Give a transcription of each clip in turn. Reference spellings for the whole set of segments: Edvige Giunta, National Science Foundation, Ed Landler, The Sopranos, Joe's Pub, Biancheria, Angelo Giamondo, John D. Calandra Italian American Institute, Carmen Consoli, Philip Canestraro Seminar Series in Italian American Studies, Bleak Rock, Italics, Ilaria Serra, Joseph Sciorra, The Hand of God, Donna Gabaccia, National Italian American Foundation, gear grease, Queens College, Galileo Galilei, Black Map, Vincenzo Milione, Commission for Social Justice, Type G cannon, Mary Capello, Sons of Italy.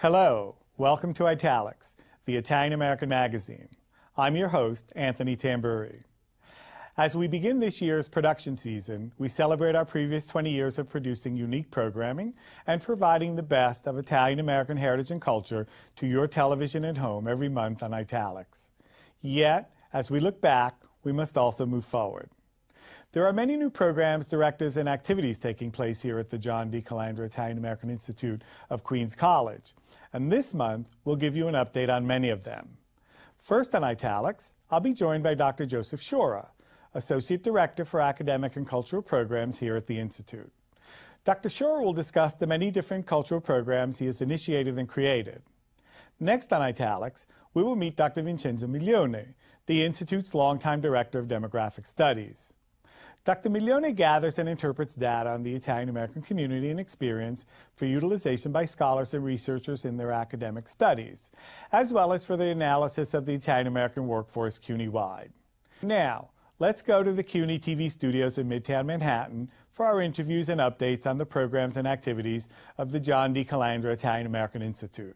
Hello, welcome to Italics, the Italian American magazine. I'm your host, Anthony Tamburri. As we begin this year's production season, we celebrate our previous 20 years of producing unique programming and providing the best of Italian American heritage and culture to your television at home every month on Italics. Yet, as we look back, we must also move forward. There are many new programs, directives, and activities taking place here at the John D. Calandra Italian American Institute of Queens College, and this month we'll give you an update on many of them. First on Italics, I'll be joined by Dr. Joseph Sciorra, Associate Director for Academic and Cultural Programs here at the Institute. Dr. Sciorra will discuss the many different cultural programs he has initiated and created. Next on Italics, we will meet Dr. Vincenzo Milione, the Institute's longtime Director of Demographic Studies. Dr. Milione gathers and interprets data on the Italian American community and experience for utilization by scholars and researchers in their academic studies, as well as for the analysis of the Italian American workforce CUNY-wide. Now, let's go to the CUNY TV studios in Midtown Manhattan for our interviews and updates on the programs and activities of the John D. Calandra Italian American Institute.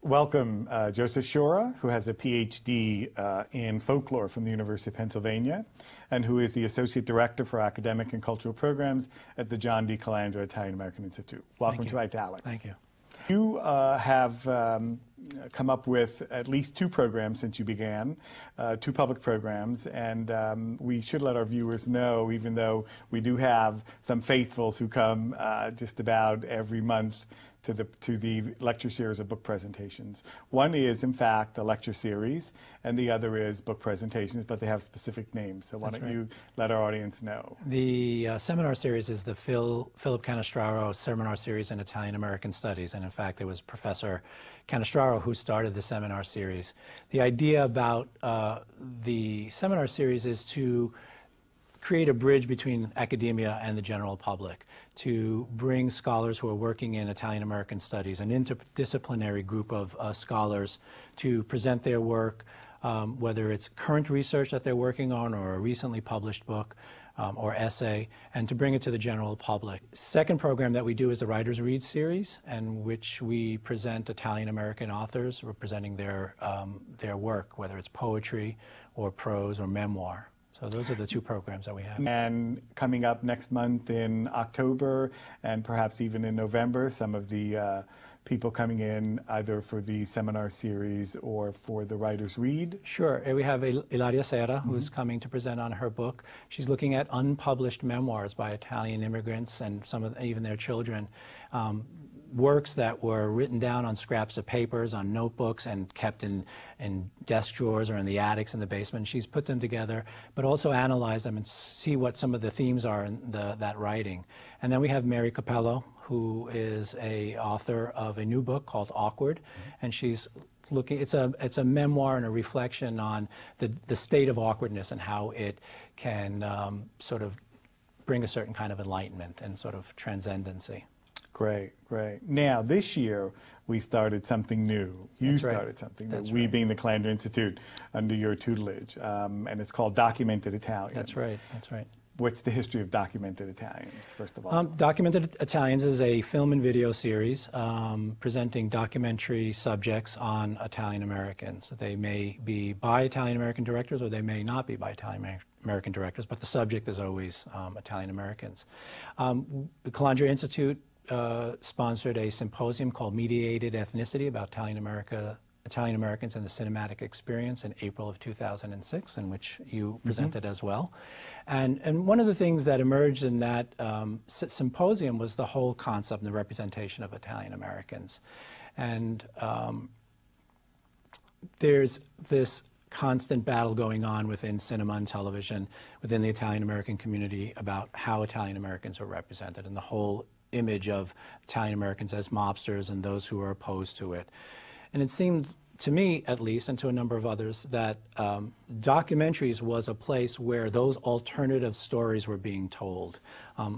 Welcome, Joseph Sciorra, who has a PhD in folklore from the University of Pennsylvania, and who is the Associate Director for Academic and Cultural Programs at the John D. Calandra Italian American Institute. Welcome to Italics. Thank you. You have come up with at least two programs since you began, two public programs, and we should let our viewers know, even though we do have some faithfuls who come just about every month to the lecture series of book presentations. One is, in fact, a lecture series, and the other is book presentations, but they have specific names. So why don't you let our audience know? The seminar series is the Philip Canestraro Seminar Series in Italian American Studies, and in fact, it was Professor Canestraro who started the seminar series. The idea about the seminar series is to create a bridge between academia and the general public, to bring scholars who are working in Italian American studies, an interdisciplinary group of scholars, to present their work, whether it's current research that they're working on or a recently published book or essay, and to bring it to the general public. Second program that we do is the Writer's Read series, in which we present Italian American authors representing their work, whether it's poetry or prose or memoir. So those are the two programs that we have. And coming up next month in October and perhaps even in November, some of the people coming in either for the seminar series or for the Writer's Read. Sure. We have Ilaria Serra, who's coming to present on her book. She's looking at unpublished memoirs by Italian immigrants and some of even their children. Works that were written down on scraps of papers, on notebooks, and kept in desk drawers or in the attics in the basement. She's put them together, but also analyzed them and see what some of the themes are in that writing. And then we have Mary Capello, who is an author of a new book called Awkward, and she's looking, it's a memoir and a reflection on the state of awkwardness and how it can sort of bring a certain kind of enlightenment and sort of transcendency. Great, great. Now, this year, we started something new. We being the Calandra Institute, under your tutelage, and it's called Documented Italians. That's right, that's right. What's the history of Documented Italians, first of all? Documented Italians is a film and video series presenting documentary subjects on Italian Americans. They may be by Italian American directors or they may not be by Italian American directors, but the subject is always Italian Americans. The Calandra Institute sponsored a symposium called Mediated Ethnicity: About Italian Americans, and the Cinematic Experience in April of 2006, in which you presented as well. And one of the things that emerged in that symposium was the whole concept and the representation of Italian Americans. And there's this constant battle going on within cinema and television, within the Italian American community, about how Italian Americans are represented, and the whole image of Italian Americans as mobsters and those who are opposed to it. And it seemed to me, at least, and to a number of others, that documentaries was a place where those alternative stories were being told.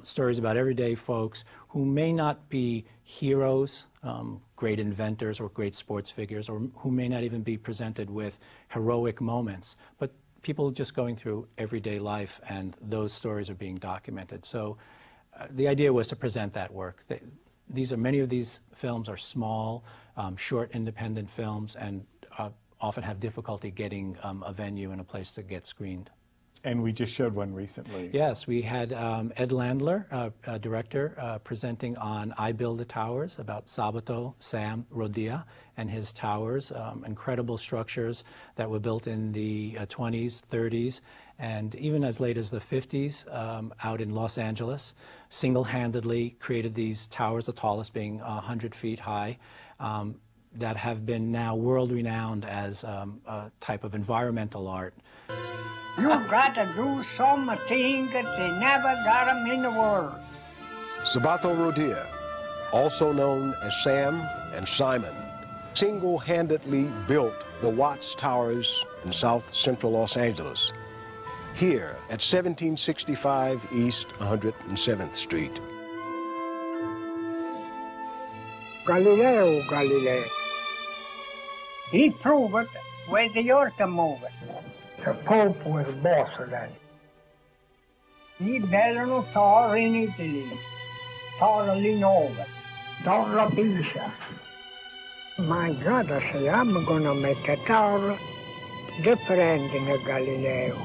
Stories about everyday folks who may not be heroes, great inventors or great sports figures, or who may not even be presented with heroic moments, but people just going through everyday life, and those stories are being documented. So the idea was to present that work. these are, many of these films are small, short independent films, and often have difficulty getting a venue and a place to get screened. And we just showed one recently. Yes, we had Ed Landler, a director, presenting on I Build the Towers, about Sabato Rodia and his towers, incredible structures that were built in the 20s, 30s, and even as late as the 50s, out in Los Angeles. Single-handedly created these towers, the tallest being 100 feet high, that have been now world-renowned as a type of environmental art. You've got to do some things that they never got them in the world. Sabato Rodia, also known as Sam and Simon, single-handedly built the Watts Towers in south-central Los Angeles, here at 1765 East 107th Street. Galileo Galilei, he proved it with the earth movement. The Pope was boss of that. He built a tower in Italy, Torre Linova, Torre Pisa. My God, I say, I'm going to make a tower different than Galileo.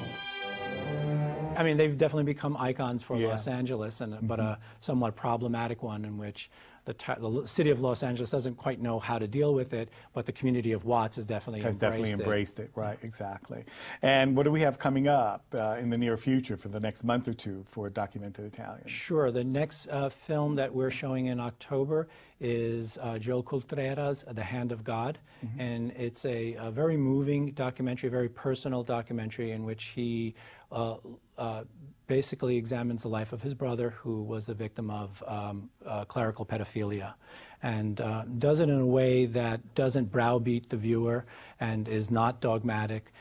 I mean, they've definitely become icons for Los Angeles, and but a somewhat problematic one in which the city of Los Angeles doesn't quite know how to deal with it, but the community of Watts has definitely embraced it. Right, exactly. And what do we have coming up in the near future for the next month or two for Documented Italian? Sure. The next film that we're showing in October is Joel Coultrera's The Hand of God, and it's a very moving documentary, very personal documentary in which he basically examines the life of his brother, who was the victim of clerical pedophilia, and does it in a way that doesn't browbeat the viewer and is not dogmatic,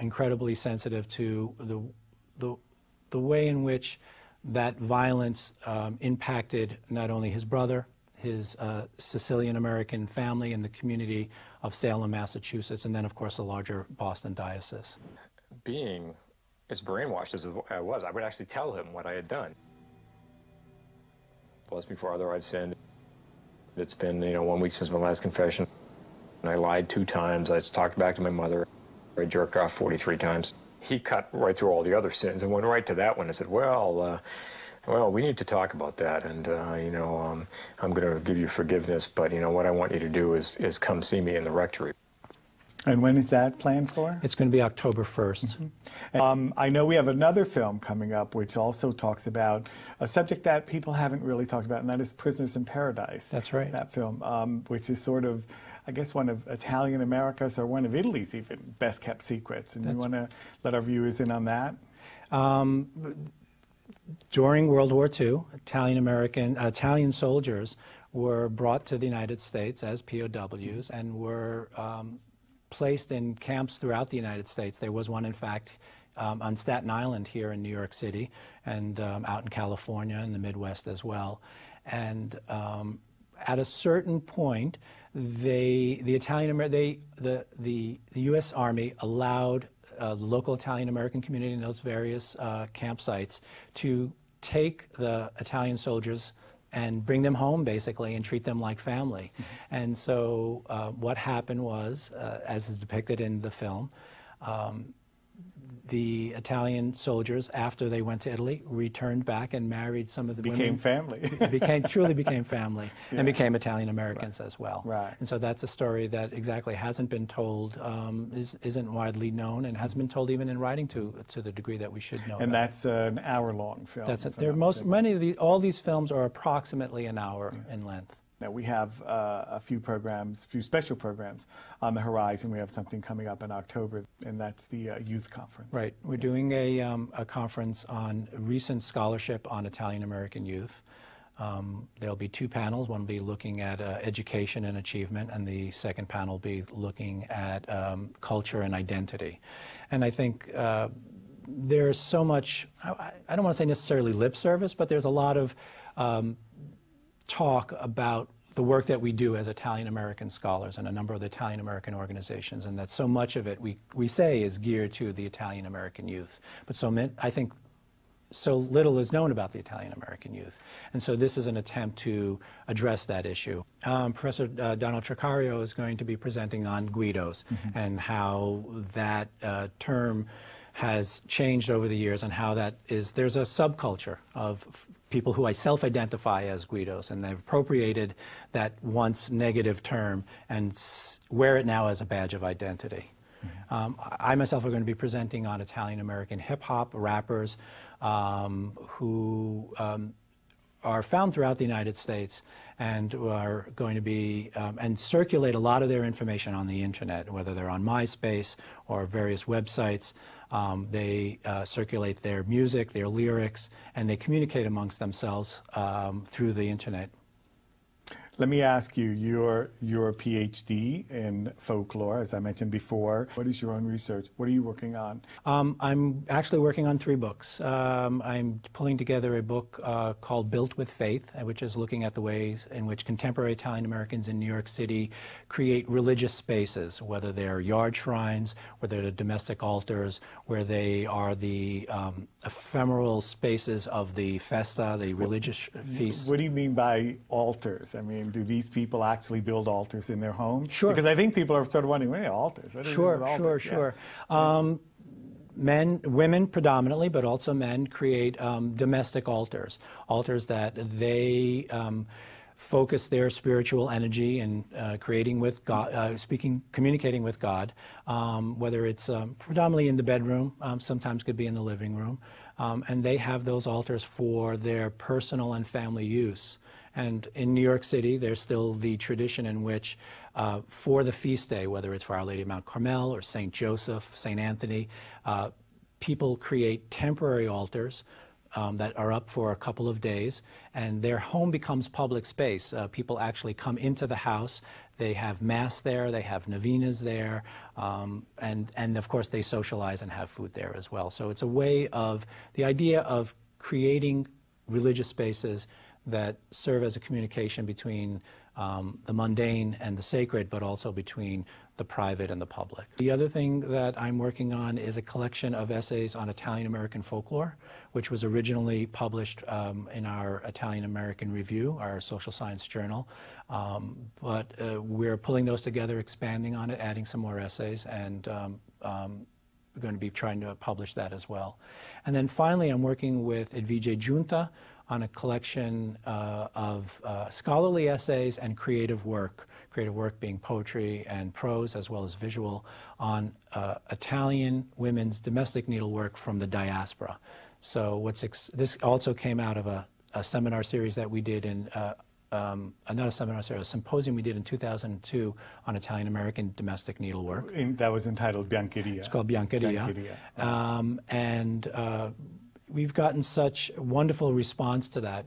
incredibly sensitive to the way in which that violence impacted not only his brother, his Sicilian-American family, and the community of Salem, Massachusetts, and then, of course, the larger Boston diocese. Being as brainwashed as I was, I would actually tell him what I had done. Bless me, Father, I've sinned. It's been, 1 week since my last confession. And I lied 2 times. I talked back to my mother. I jerked off 43 times. He cut right through all the other sins and went right to that one and said, well, well, we need to talk about that, and, I'm going to give you forgiveness, but, what I want you to do is come see me in the rectory. And when is that planned for? It's going to be October 1st. I know we have another film coming up which also talks about a subject that people haven't really talked about, and that is Prisoners in Paradise. That's right. That film, which is sort of, I guess, one of Italian America's or one of Italy's even best-kept secrets. And you want to let our viewers in on that? During World War II, Italian soldiers were brought to the United States as POWs and were placed in camps throughout the United States. There was one, in fact, on Staten Island here in New York City, and out in California and the Midwest as well. And at a certain point, the U.S. Army allowed the local Italian-American community in those various campsites to take the Italian soldiers and bring them home, basically, and treat them like family. And so what happened was, as is depicted in the film, the Italian soldiers, after they went to Italy, returned back and married some of the women. Truly became family, and became Italian Americans as well. Right. And so that's a story that exactly hasn't been told, isn't widely known, and hasn't been told even in writing to the degree that we should know. And that's an hour-long film. That's it. All these films are approximately an hour in length. Now, we have a few special programs on the horizon. We have something coming up in October, and that's the youth conference. Right. We're doing a conference on recent scholarship on Italian-American youth. There'll be 2 panels. One will be looking at education and achievement, and the second panel will be looking at culture and identity. And I think there's so much, I don't want to say necessarily lip service, but there's a lot of talk about the work that we do as Italian American scholars and a number of the Italian American organizations, and that so much of it we say is geared to the Italian American youth. But I think so little is known about the Italian American youth. And so this is an attempt to address that issue. Professor Donald Tricario is going to be presenting on Guidos and how that term has changed over the years, and how that is, there's a subculture of people who self-identify as Guidos, and they've appropriated that once negative term and wear it now as a badge of identity. I myself are going to be presenting on Italian-American hip-hop rappers who are found throughout the United States and are going to be, and circulate a lot of their information on the internet, whether they're on MySpace or various websites. They circulate their music, their lyrics, and they communicate amongst themselves through the internet. Let me ask you, you're a PhD in folklore, as I mentioned before. What is your own research? What are you working on? I'm actually working on 3 books. I'm pulling together a book called Built with Faith, which is looking at the ways in which contemporary Italian Americans in New York City create religious spaces, whether they're yard shrines, whether they're domestic altars, where they are the ephemeral spaces of the festa, the religious feasts. What do you mean by altars? I mean, do these people actually build altars in their home? Sure. Because I think people are sort of wondering, hey, altars. What do you do with altars? Sure, yeah. Men, women predominantly, but also men create domestic altars, altars that they focus their spiritual energy in creating with God, communicating with God, whether it's predominantly in the bedroom, sometimes could be in the living room, and they have those altars for their personal and family use. And in New York City, there's still the tradition in which for the feast day, whether it's for Our Lady of Mount Carmel or St. Joseph, St. Anthony, people create temporary altars that are up for a couple of days, and their home becomes public space. People actually come into the house, they have mass there, they have novenas there, and of course they socialize and have food there as well. So it's a way of, the idea of creating religious spaces that serve as a communication between the mundane and the sacred, but also between the private and the public. The other thing that I'm working on is a collection of essays on Italian American folklore, which was originally published in our Italian American Review, our social science journal. But we're pulling those together, expanding on it, adding some more essays, and we're going to be trying to publish that as well. And then finally, I'm working with Edvige Giunta on a collection of scholarly essays and creative work being poetry and prose as well as visual, on Italian women's domestic needlework from the diaspora. So this also came out of a seminar series that we did in, not a seminar series, a symposium we did in 2002 on Italian American domestic needlework. That was entitled Biancheria. It's called Biancheria. Biancheria. We've gotten such wonderful response to that.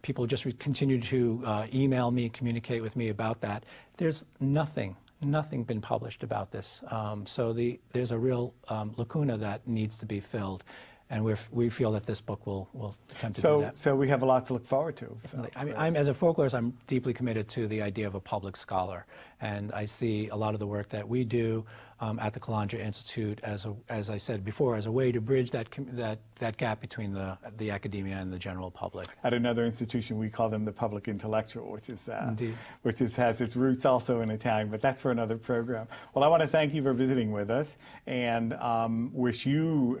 People just continue to email me, communicate with me about that. There's nothing been published about this. So there's a real lacuna that needs to be filled. And we feel that this book will attempt to do that. So we have a lot to look forward to. So. I mean, as a folklorist, I'm deeply committed to the idea of a public scholar. And I see a lot of the work that we do at the Calandra Institute, as I said before, as a way to bridge that gap between the academia and the general public. At another institution, we call them the public intellectual, which has its roots also in Italian, but that's for another program. Well, I want to thank you for visiting with us, and wish you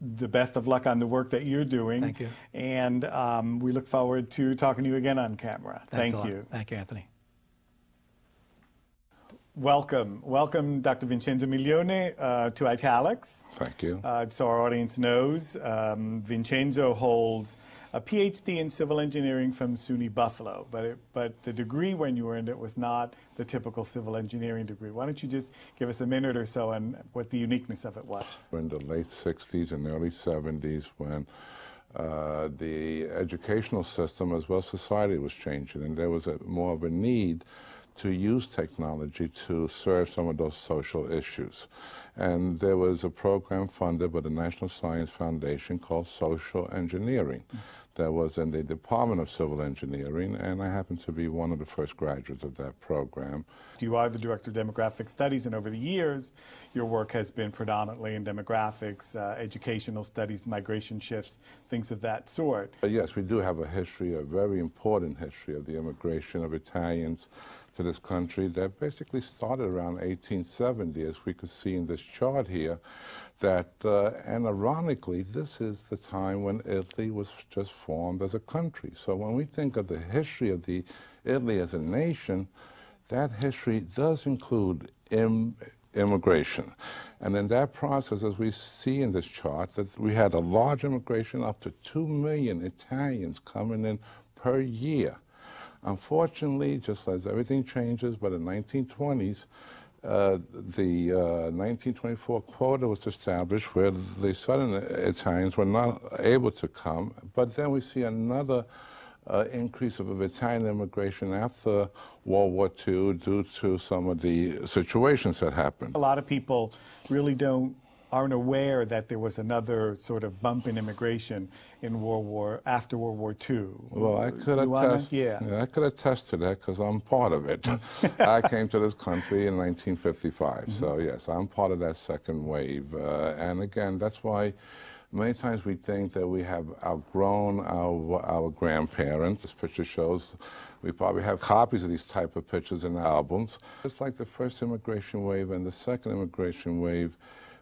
the best of luck on the work that you're doing. Thank you. And we look forward to talking to you again on camera. Thank you. Thank you, Anthony. Welcome. Welcome, Dr. Vincenzo Milione, to Italics. Thank you. So our audience knows, Vincenzo holds a PhD in civil engineering from SUNY Buffalo, but the degree when you earned it was not the typical civil engineering degree. Why don't you just give us a minute or so on what the uniqueness of it was? In the late 60s and early 70s, when the educational system as well as society was changing, and there was more of a need to use technology to serve some of those social issues. And there was a program funded by the National Science Foundation called Social Engineering that was in the Department of Civil Engineering, and I happened to be one of the first graduates of that program. You are the Director of Demographic Studies, and over the years, your work has been predominantly in demographics, educational studies, migration shifts, things of that sort. Yes, we do have a history, a very important history of the immigration of Italians to this country that basically started around 1870, as we could see in this chart here, that, and ironically, this is the time when Italy was just formed as a country. So when we think of the history of the Italy as a nation, that history does include immigration. And in that process, as we see in this chart, that we had a large immigration, up to 2 million Italians coming in per year. Unfortunately, just as everything changes, but in the 1920s, the 1924 quota was established where the Southern Italians were not able to come, but then we see another increase of Italian immigration after World War II due to some of the situations that happened. A lot of people really aren't aware that there was another sort of bump in immigration in after World War II. Well, I could attest to that because I'm part of it. I came to this country in 1955, so yes, I'm part of that second wave. And again, that's why many times we think that we have outgrown our grandparents. This picture shows we probably have copies of these type of pictures in albums. It's like the first immigration wave and the second immigration wave.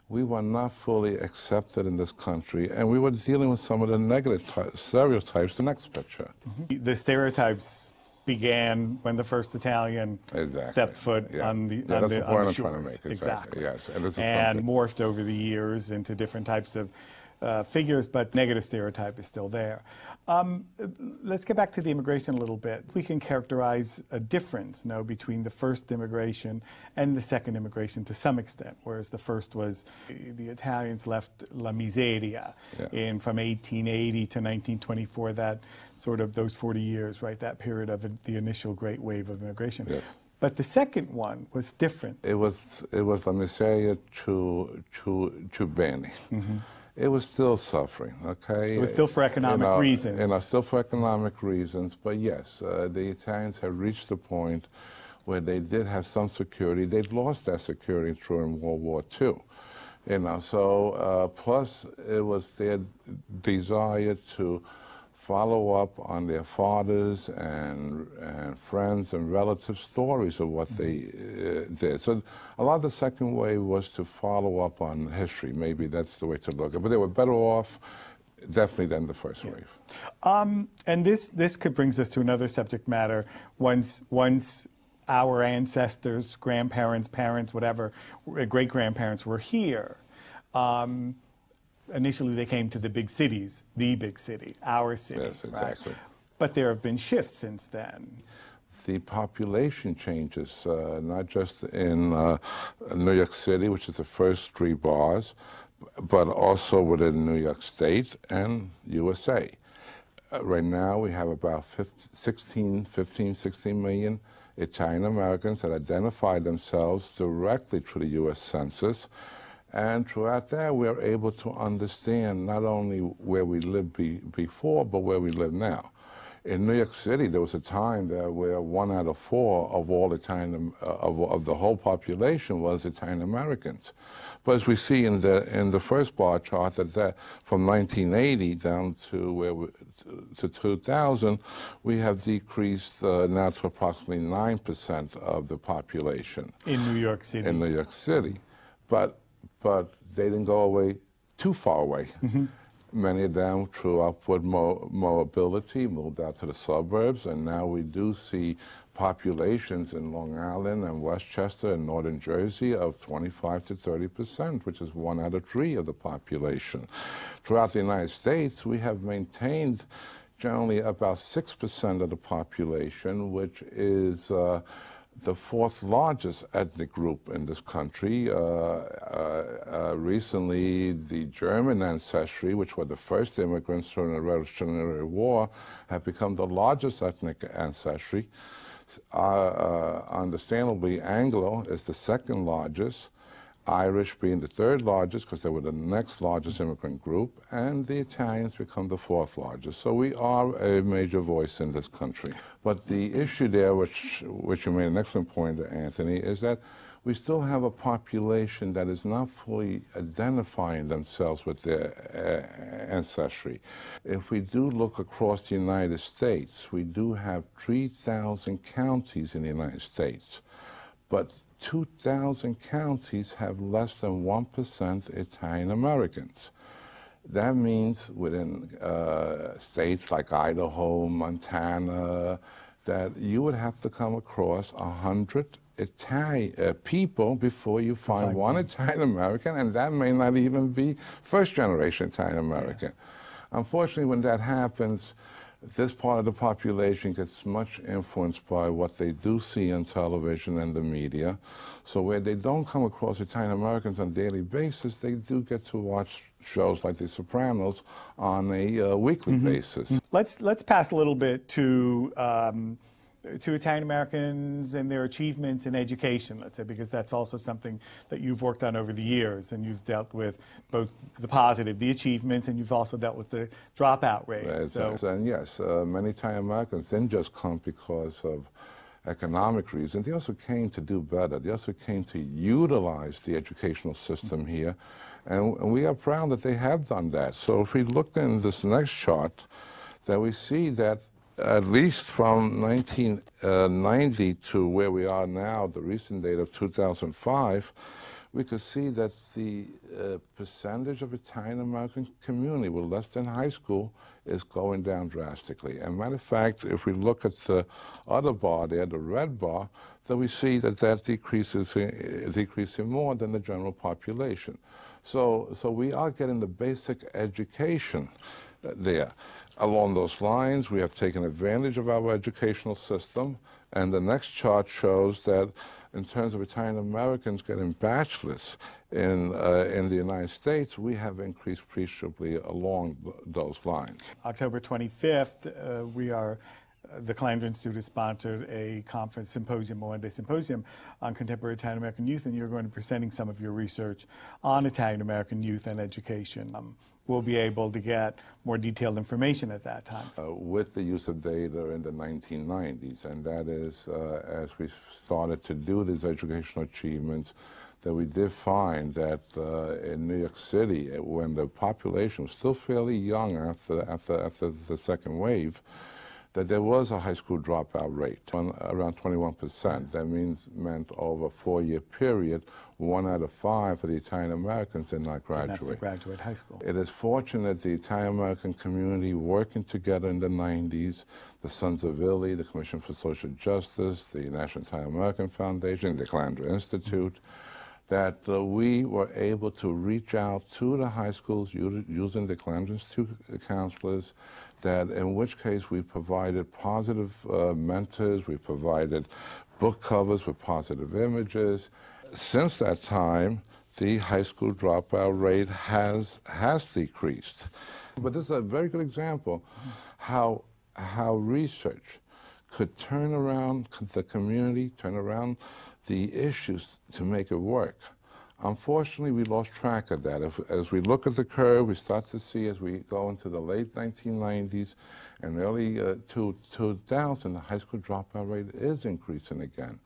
We were not fully accepted in this country, and we were dealing with some of the negative stereotypes. The next picture. The stereotypes began when the first Italian stepped foot on the shores. Exactly. Yes. And morphed over the years into different types of figures, but negative stereotype is still there. Let's get back to the immigration a little bit. We can characterize a difference, between the first immigration and the second immigration to some extent, whereas the first was the Italians left La Miseria from 1880 to 1924, that sort of those 40 years, right, that period of the initial great wave of immigration. Yes. But the second one was different. It was La Miseria to Bene. It was still suffering, okay? It was still for economic reasons. Still for economic reasons, but yes, the Italians had reached the point where they did have some security. They'd lost that security during World War II. So plus it was their desire to follow up on their fathers and friends and relatives' stories of what they did. So a lot of the second wave was to follow up on history. Maybe that's the way to look at it. But they were better off, definitely, than the first wave. And this brings us to another subject matter. Once our ancestors, grandparents, parents, whatever, great-grandparents were here, initially, they came to the big cities, the big city, our city. Yes, exactly. Right? But there have been shifts since then. The population changes, not just in New York City, which is the first three bars, but also within New York State and USA. Right now, we have about 16 million Italian Americans that identify themselves directly through the U.S. Census. And throughout that, we are able to understand not only where we lived before, but where we live now. In New York City, there was a time there where 1 out of 4 of all Italian, of the whole population was Italian Americans. But as we see in the first bar chart, that from 1980 down to to 2000, we have decreased now to approximately 9% of the population in New York City. In New York City, but they didn't go away too far away. Many of them, through upward mobility, moved out to the suburbs, and now we do see populations in Long Island and Westchester and northern Jersey of 25% to 30%, which is 1 out of 3 of the population. Throughout the United States, we have maintained generally about 6% of the population, which is the fourth largest ethnic group in this country. Recently, the German ancestry, which were the first immigrants during the Revolutionary War, have become the largest ethnic ancestry. Understandably, Anglo is the second largest. Irish being the third largest, because they were the next largest immigrant group, and the Italians become the fourth largest. So we are a major voice in this country. But the issue there, which you made an excellent point, Anthony, is that we still have a population that is not fully identifying themselves with their ancestry. If we do look across the United States, we do have 3,000 counties in the United States, but 2,000 counties have less than 1% Italian Americans. That means within states like Idaho, Montana, that you would have to come across 100 Italian people before you find exactly one Italian American, and that may not even be first generation Italian American. Yeah. Unfortunately, when that happens, this part of the population gets much influenced by what they do see on television and the media. So where they don't come across Italian Americans on a daily basis, they do get to watch shows like The Sopranos on a weekly basis. Let's pass a little bit to Italian Americans and their achievements in education, let's say, because that's also something that you've worked on over the years, and you've dealt with both the positive, the achievements, and you've also dealt with the dropout rate. And yes, many Italian Americans didn't just come because of economic reasons. They also came to do better. They also came to utilize the educational system here, and we are proud that they have done that. So if we look in this next chart, that we see that at least from 1990 to where we are now, the recent date of 2005, we could see that the percentage of Italian-American community with less than high school is going down drastically. And matter of fact, if we look at the other bar there, the red bar, then we see that that decreases more than the general population. So we are getting the basic education there. Along those lines, we have taken advantage of our educational system, and the next chart shows that in terms of Italian Americans getting bachelors in the United States, we have increased appreciably along those lines. October 25th, we are the Calandra Institute has sponsored a conference symposium, a one-day symposium on contemporary Italian-American youth, and you're going to be presenting some of your research on Italian-American youth and education. We'll be able to get more detailed information at that time. With the use of data in the 1990s, and that is as we started to do these educational achievements, that we did find that in New York City, when the population was still fairly young after the second wave, that there was a high school dropout rate, around 21%. That meant over a 4-year period, 1 out of 5 of the Italian Americans did not graduate. Did not graduate high school. It is fortunate the Italian American community working together in the 90s, the Sons of Italy, the Commission for Social Justice, the National Italian American Foundation, the Calandra Institute, that we were able to reach out to the high schools using the Calandra Institute counselors, that in which case we provided positive mentors, we provided book covers with positive images. Since that time, the high school dropout rate has decreased. But this is a very good example how research could turn around the community, turn around the issues to make it work. Unfortunately, we lost track of that. As we look at the curve, we start to see as we go into the late 1990s and early 2000, the high school dropout rate is increasing again.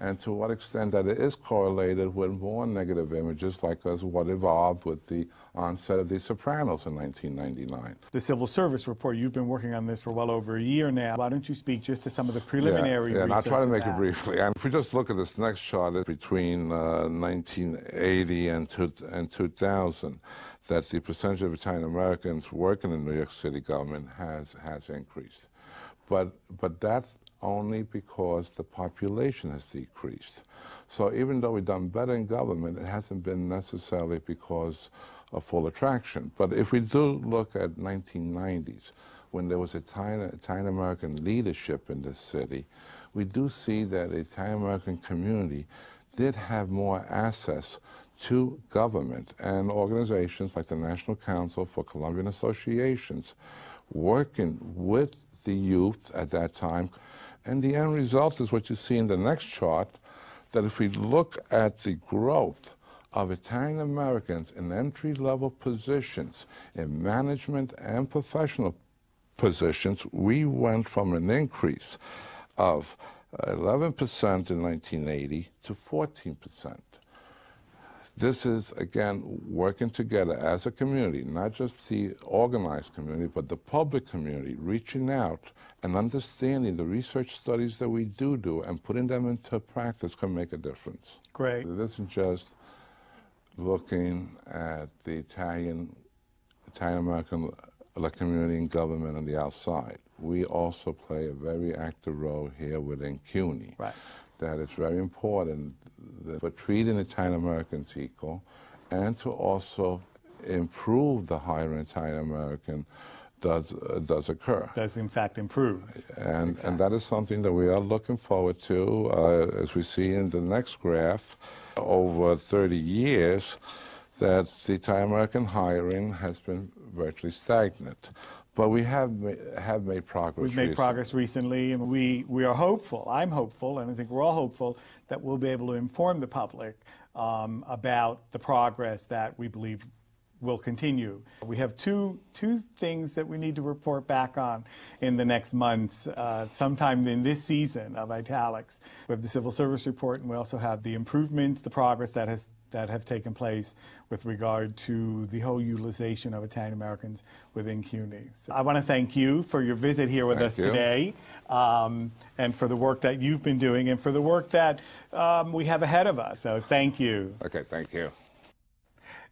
And to what extent that it is correlated with more negative images like as what evolved with the onset of The Sopranos in 1999. The Civil Service Report, you've been working on this for well over a year now. Why don't you speak just to some of the preliminary research? And I'll try to make it briefly. And if we just look at this next chart, between 1980 and 2000, that the percentage of Italian Americans working in the New York City government has increased. But that's only because the population has decreased. So even though we've done better in government, it hasn't been necessarily because of full attraction. But if we do look at 1990s, when there was Italian-American leadership in this city, we do see that the Italian-American community did have more access to government, and organizations like the National Council for Colombian Associations working with the youth at that time. And the end result is what you see in the next chart, that if we look at the growth of Italian Americans in entry-level positions, in management and professional positions, we went from an increase of 11% in 1980 to 14%. This is, again, working together as a community, not just the organized community, but the public community, reaching out and understanding the research studies that we do and putting them into practice can make a difference. Great. It isn't just looking at the Italian-American community and government on the outside. We also play a very active role here within CUNY. Right. That it's very important for treating Italian Americans equal and to also improve the higher Italian American does occur. Does in fact improve. And, exactly. And that is something that we are looking forward to. As we see in the next graph, over 30 years, that the Italian American hiring has been virtually stagnant. But we have made progress. We've made progress recently, and we are hopeful. I'm hopeful, and I think we're all hopeful that we'll be able to inform the public about the progress that we believe will continue. We have two things that we need to report back on in the next months, sometime in this season of Italics. We have the Civil Service Report, and we also have the improvements, the progress that has have taken place with regard to the whole utilization of Italian Americans within CUNY. So I want to thank you for your visit here with us today, and for the work that you've been doing and for the work that we have ahead of us. So thank you. Okay, thank you.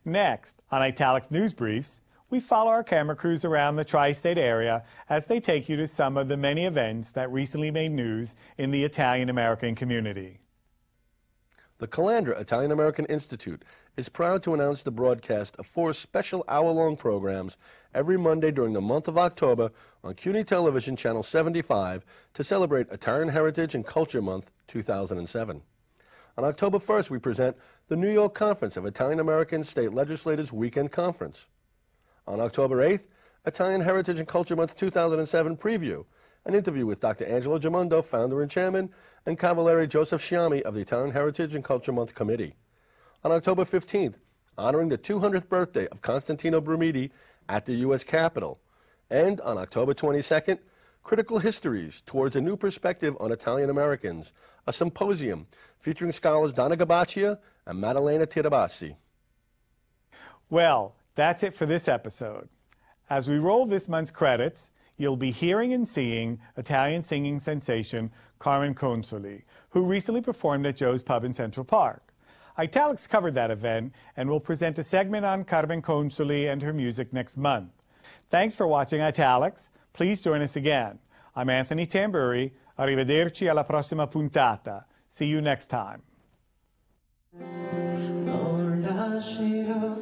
Next, on Italics News Briefs, we follow our camera crews around the tri-state area as they take you to some of the many events that recently made news in the Italian American community. The Calandra Italian American Institute is proud to announce the broadcast of 4 special hour-long programs every Monday during the month of October on CUNY Television Channel 75 to celebrate Italian Heritage and Culture Month 2007. On October 1st, we present the New York Conference of Italian American State Legislators Weekend Conference. On October 8th, Italian Heritage and Culture Month 2007 preview, an interview with Dr. Angelo Giamondo, founder and chairman, and Cavaliere Joseph Sciorra of the Italian Heritage and Culture Month Committee. On October 15th, honoring the 200th birthday of Constantino Brumidi at the U.S. Capitol. And on October 22nd, Critical Histories Towards a New Perspective on Italian Americans, a symposium featuring scholars Donna Gabaccia and Maddalena Tirabassi. Well, that's it for this episode. As we roll this month's credits, you'll be hearing and seeing Italian singing sensation Carmen Consoli, who recently performed at Joe's Pub in Central Park. Italics covered that event and will present a segment on Carmen Consoli and her music next month. Thanks for watching Italics. Please join us again. I'm Anthony Tamburri. Arrivederci alla prossima puntata. See you next time. Non lascerò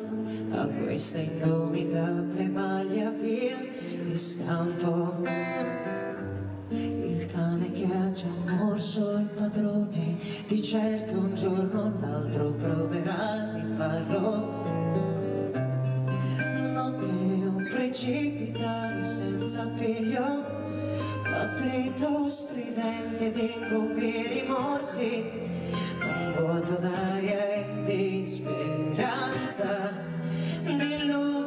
a questa indomitabile maglia via di scampo. Il cane che ha già morso il padrone, di certo un giorno o un altro proverà a rifarlo. Notte un precipitare senza piglio, attrito stridente di incubi rimorsi, un vuoto d'aria e di speranza, di luce.